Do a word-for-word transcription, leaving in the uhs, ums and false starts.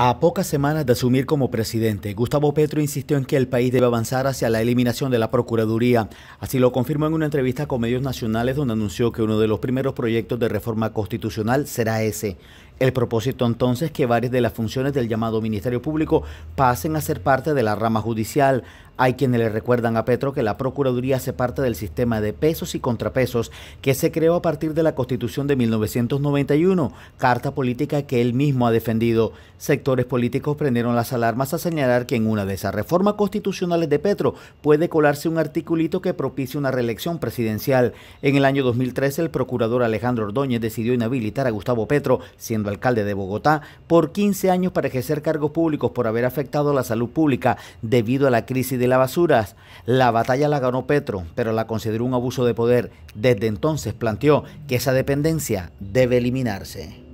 A pocas semanas de asumir como presidente, Gustavo Petro insistió en que el país debe avanzar hacia la eliminación de la Procuraduría. Así lo confirmó en una entrevista con medios nacionales donde anunció que uno de los primeros proyectos de reforma constitucional será ese. El propósito entonces que varias de las funciones del llamado Ministerio Público pasen a ser parte de la rama judicial. Hay quienes le recuerdan a Petro que la Procuraduría hace parte del sistema de pesos y contrapesos que se creó a partir de la Constitución de mil novecientos noventa y uno, carta política que él mismo ha defendido. Sectores políticos prendieron las alarmas a señalar que en una de esas reformas constitucionales de Petro puede colarse un articulito que propicie una reelección presidencial. En el año dos mil trece, el procurador Alejandro Ordóñez decidió inhabilitar a Gustavo Petro, siendo alcalde de Bogotá, por quince años para ejercer cargos públicos por haber afectado la salud pública debido a la crisis de las basuras. La batalla la ganó Petro, pero la consideró un abuso de poder. Desde entonces planteó que esa dependencia debe eliminarse.